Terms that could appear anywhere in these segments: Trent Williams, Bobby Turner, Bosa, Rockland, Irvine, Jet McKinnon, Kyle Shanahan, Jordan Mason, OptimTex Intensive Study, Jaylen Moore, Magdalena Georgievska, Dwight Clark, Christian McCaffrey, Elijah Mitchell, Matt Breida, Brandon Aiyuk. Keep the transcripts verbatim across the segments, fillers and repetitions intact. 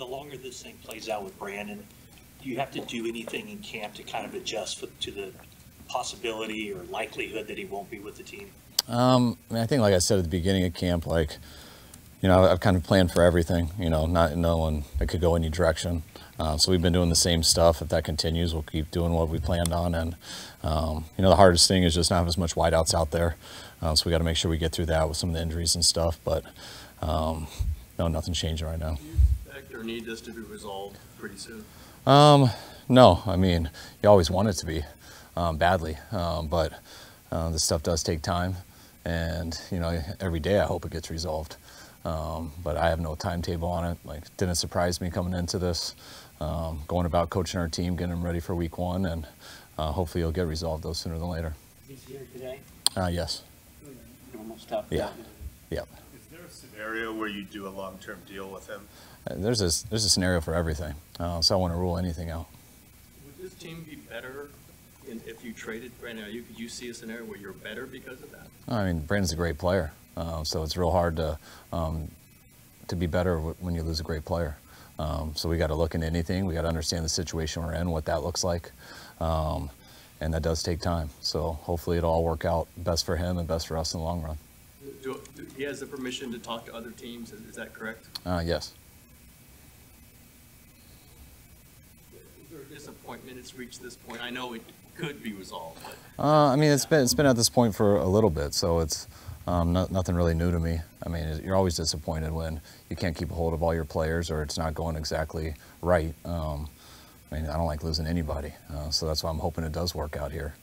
the longer this thing plays out with Brandon, do you have to do anything in camp to kind of adjust for, to the possibility or likelihood that he won't be with the team? Um, I mean, I think, like I said at the beginning of camp, like, you know, I've kind of planned for everything, you know, not knowing it could go any direction. Uh, so we've been doing the same stuff. If that continues, we'll keep doing what we planned on. And, um, you know, the hardest thing is just not have as much wideouts out there. Uh, so we got to make sure we get through that with some of the injuries and stuff. But, um, no, nothing's changing right now. Do you expect or need this to be resolved pretty soon? Um, no. I mean, you always want it to be um, badly. Um, but uh, this stuff does take time. And, you know, every day I hope it gets resolved. Um, but I have no timetable on it. Like, it didn't surprise me coming into this, um, going about coaching our team, getting them ready for week one, and uh, hopefully it'll get resolved though sooner than later. He's here today? Uh, yes. Normal stuff. Yeah. Yeah. Is there a scenario where you do a long-term deal with him? Uh, there's, a, there's a scenario for everything, uh, so I want to rule anything out. Would this team be better in, if you traded Brandon Aiyuk? Could you see a scenario where you're better because of that? I mean, Brandon's a great player. Uh, so it's real hard to um, to be better w when you lose a great player. Um, so we got to look into anything. We got to understand the situation we're in, what that looks like, um, and that does take time. So hopefully it'll all work out best for him and best for us in the long run. Do, do, he has the permission to talk to other teams. Is, is that correct? Uh, yes. Is there a disappointment it's reached this point? I know it could be resolved. But uh, I mean, it's been it's been at this point for a little bit, so it's. Um, no, nothing really new to me. I mean, you're always disappointed when you can't keep a hold of all your players or it's not going exactly right. Um, I mean, I don't like losing anybody, uh, so that's why I'm hoping it does work out here.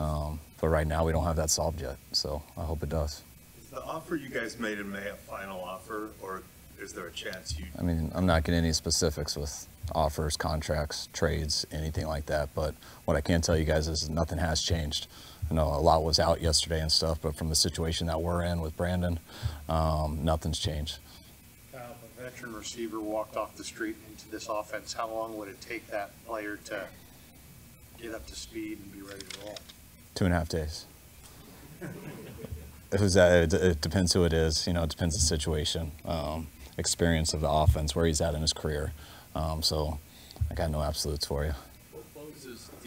Um, but right now, we don't have that solved yet, so I hope it does. Is the offer you guys made in May a final offer, or is there a chance you... I mean, I'm not getting any specifics with offers, contracts, trades, anything like that, but what I can tell you guys is nothing has changed. I know a lot was out yesterday and stuff, but from the situation that we're in with Brandon, um, nothing's changed. Kyle, a veteran receiver walked off the street into this offense. How long would it take that player to get up to speed and be ready to roll? Two and a half days. It, was, uh, it, it depends who it is. You know, it depends the situation, um, experience of the offense, where he's at in his career. Um, so I got no absolutes for you.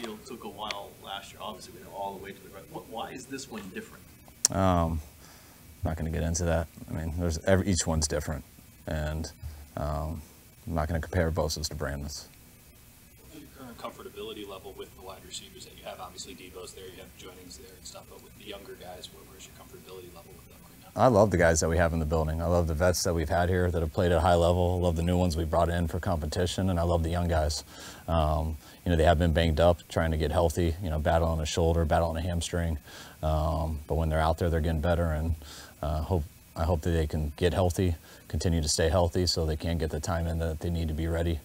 Deal took a while last year. Obviously, we know all the way to the right. What, why is this one different? Um, I'm not going to get into that. I mean, there's every, each one's different, and um, I'm not going to compare Bosa's to Brandon's. What's your current comfortability level with the wide receivers that you have? Obviously, Debo's there, you have Joinings there and stuff, but with the younger guys, where, where's your comfortability level with them right now? I love the guys that we have in the building. I love the vets that we've had here that have played at a high level. I love the new ones we brought in for competition, and I love the young guys. Um, You know, they have been banged up, trying to get healthy, you know, battle on a shoulder, battle on a hamstring. Um, but when they're out there, they're getting better. And uh, hope, I hope that they can get healthy, continue to stay healthy so they can get the time in that they need to be ready.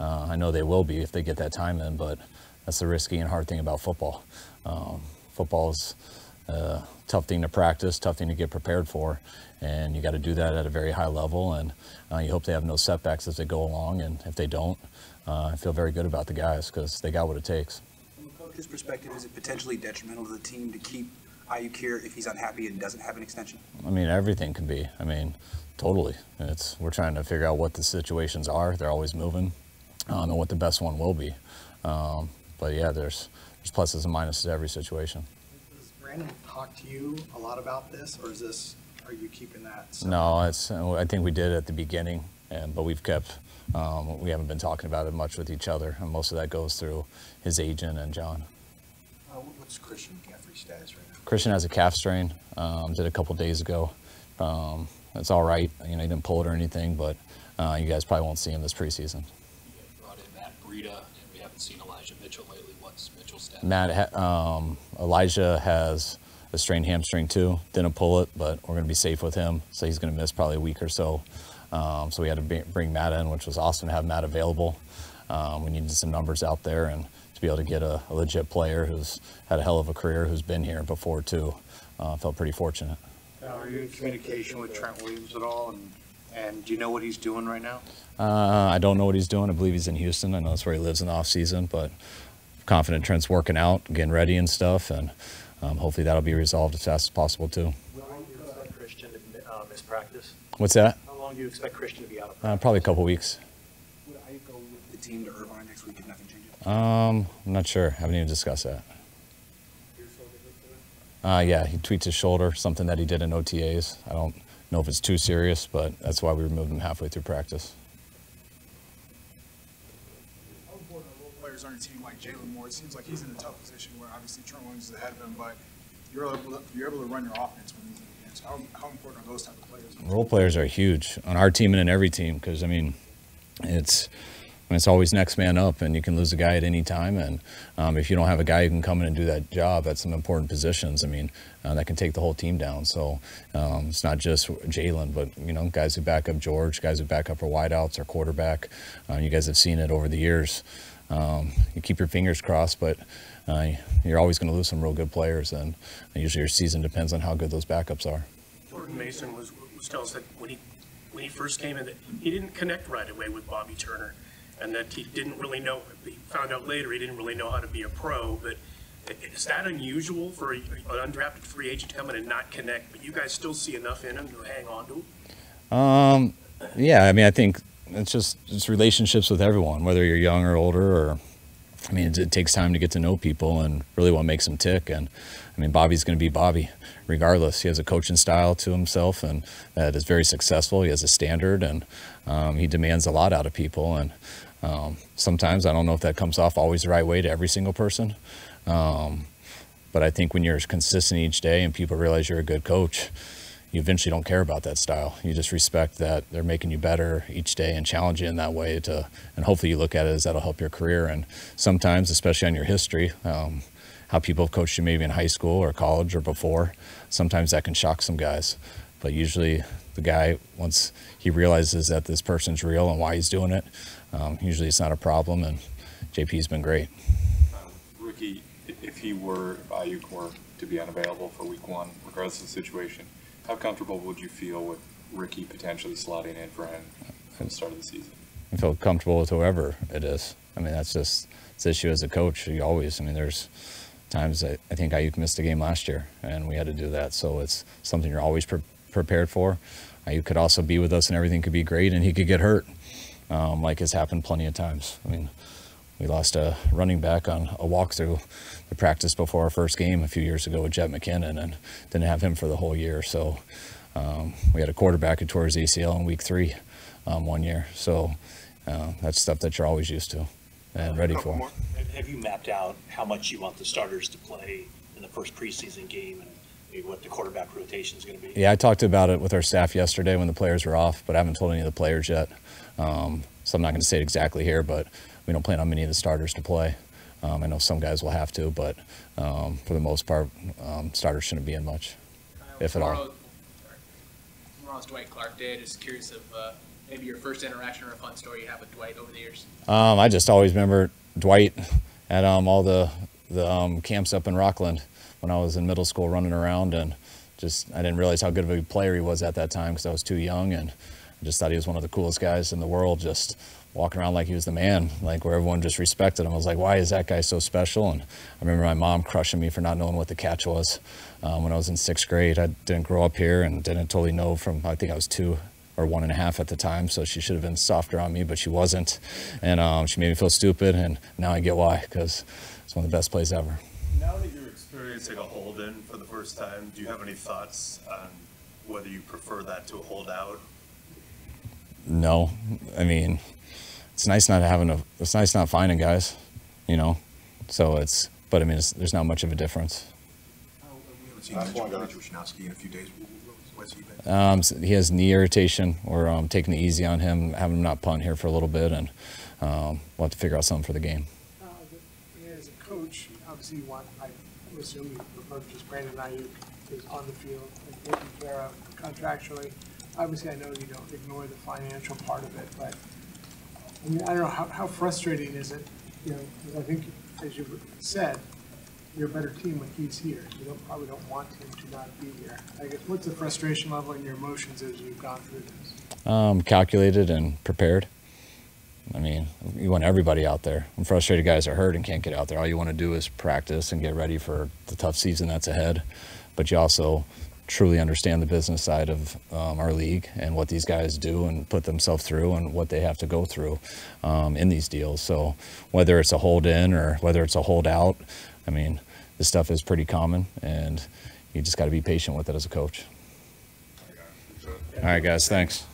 Uh, I know they will be if they get that time in, but that's the risky and hard thing about football. Um, football is a tough thing to practice, tough thing to get prepared for. And you got to do that at a very high level. And uh, you hope they have no setbacks as they go along. And if they don't, Uh, I feel very good about the guys because they got what it takes. From a coach's perspective, is it potentially detrimental to the team to keep Aiyuk here if he's unhappy and doesn't have an extension? I mean, everything can be. I mean, totally. It's we're trying to figure out what the situations are. They're always moving, um, and what the best one will be. Um, but yeah, there's there's pluses and minuses to every situation. Does Brandon talk to you a lot about this, or is this are you keeping that separate? No, it's. I think we did at the beginning, and but we've kept. Um, we haven't been talking about it much with each other, and most of that goes through his agent and John. Uh, what's Christian McCaffrey's status right now? Christian has a calf strain, um, did a couple days ago. Um, it's all right, you know, he didn't pull it or anything, but uh, you guys probably won't see him this preseason. You guys brought in Matt Breida, and we haven't seen Elijah Mitchell lately. What's Mitchell's status? Matt, ha um, Elijah has a strained hamstring too, didn't pull it, but we're going to be safe with him, so he's going to miss probably a week or so. Um, so we had to be, bring Matt in, which was awesome to have Matt available. Um, we needed some numbers out there, and to be able to get a, a legit player who's had a hell of a career, who's been here before too, uh, felt pretty fortunate. Now, are you in communication with Trent Williams at all, and, and do you know what he's doing right now? Uh, I don't know what he's doing. I believe he's in Houston. I know that's where he lives in the offseason, but I'm confident Trent's working out, getting ready and stuff, and um, hopefully that'll be resolved as fast as possible too. Will you expect Christian to uh, miss practice? What's that? How long do you expect Christian to be out of practice? Uh, probably a couple weeks. Would Aiyuk go with the team to Irvine next week if nothing changes? Um, I'm not sure. I haven't even discussed that. Your shoulder hurt today? Uh, yeah, he tweaked his shoulder, something that he did in O T As. I don't know if it's too serious, but that's why we removed him halfway through practice. How important are role players on a team like Jaylen Moore? It seems like he's in a tough position where obviously Trent Williams is ahead of him, but you're able to, you're able to run your offense when he's in the games. How, how important are those type of players? Role players are huge on our team and in every team because, I mean, It's, it's always next man up, and you can lose a guy at any time. And um, if you don't have a guy who can come in and do that job at some important positions, I mean, uh, that can take the whole team down. So um, it's not just Jaylen, but, you know, guys who back up George, guys who back up our wideouts, our quarterback. Uh, you guys have seen it over the years. Um, you keep your fingers crossed, but uh, you're always going to lose some real good players. And usually your season depends on how good those backups are. Jordan Mason was, was telling us that when he – when he first came in, that he didn't connect right away with Bobby Turner, and that he didn't really know, he found out later he didn't really know how to be a pro. But is that unusual for an undrafted free agent to come in and not connect, but you guys still see enough in him to hang on to him? Um, yeah, I mean, I think it's just it's relationships with everyone, whether you're young or older, or, I mean, it, it takes time to get to know people and really what makes them tick. And, I mean, Bobby's going to be Bobby regardless. He has a coaching style to himself, and that is very successful. He has a standard, and um, he demands a lot out of people. And um, sometimes, I don't know if that comes off always the right way to every single person. Um, but I think when you're consistent each day and people realize you're a good coach, you eventually don't care about that style. You just respect that they're making you better each day and challenge you in that way to, and hopefully you look at it as that'll help your career. And sometimes, especially on your history, um, how people have coached you maybe in high school or college or before, sometimes that can shock some guys. But usually the guy, once he realizes that this person's real and why he's doing it, um, usually it's not a problem, and J P's been great. Um, Ricky, if he were, if Aiyuk were to be unavailable for week one, regardless of the situation, how comfortable would you feel with Ricky potentially slotting in for him from the start of the season? I feel comfortable with whoever it is. I mean, that's just this issue as a coach. You always, I mean, there's times I, I think Aiyuk missed a game last year, and we had to do that. So it's something you're always pre prepared for. Aiyuk could also be with us, and everything could be great, and he could get hurt, um, like has happened plenty of times. I mean, we lost a running back on a walkthrough the practice before our first game a few years ago with Jet McKinnon, and didn't have him for the whole year. So um, we had a quarterback who tore his A C L in week three um, one year. So uh, that's stuff that you're always used to and ready for. Have you mapped out how much you want the starters to play in the first preseason game and maybe what the quarterback rotation is going to be? Yeah, I talked about it with our staff yesterday when the players were off, but I haven't told any of the players yet. Um, so I'm not going to say it exactly here, but we don't plan on many of the starters to play. Um, I know some guys will have to, but um, for the most part, um, starters shouldn't be in much, Kyle, if at all. Tomorrow's Dwight Clark Day. Just curious of uh, maybe your first interaction or a fun story you have with Dwight over the years. Um, I just always remember Dwight at um, all the, the um, camps up in Rockland when I was in middle school running around, and just I didn't realize how good of a player he was at that time because I was too young, and I just thought he was one of the coolest guys in the world, just walking around like he was the man, like where everyone just respected him. I was like, why is that guy so special? And I remember my mom crushing me for not knowing what the catch was um, when I was in sixth grade. I didn't grow up here and didn't totally know from, I think I was two or one and a half at the time, so she should have been softer on me, but she wasn't. And um, she made me feel stupid, and now I get why, because it's one of the best plays ever. Now that you're experiencing a hold-in for the first time, do you have any thoughts on whether you prefer that to a hold-out? No, I mean, it's nice not having a, it's nice not finding guys, you know, so it's, but I mean, it's, there's not much of a difference. Uh, in a few days. What's he been? Um, so he has knee irritation, or um, taking it easy on him, having him not punt here for a little bit, and um, we'll have to figure out something for the game. Uh, as a coach, obviously you want, I assume you refer to just Brandon Aiyuk is on the field and taking care of contractually. Obviously, I know you don't ignore the financial part of it, but I mean, I don't know, how, how frustrating is it? You know, I think, as you said, you're a better team when he's here. You don't, probably don't want him to not be here. I guess, what's the frustration level in your emotions as you've gone through this? Um, calculated and prepared. I mean, you want everybody out there. I'm frustrated guys are hurt and can't get out there. All you want to do is practice and get ready for the tough season that's ahead, but you also truly understand the business side of um, our league and what these guys do and put themselves through and what they have to go through um, in these deals. So whether it's a hold in or whether it's a hold out, I mean, this stuff is pretty common, and you just got to be patient with it as a coach. All right, guys, thanks.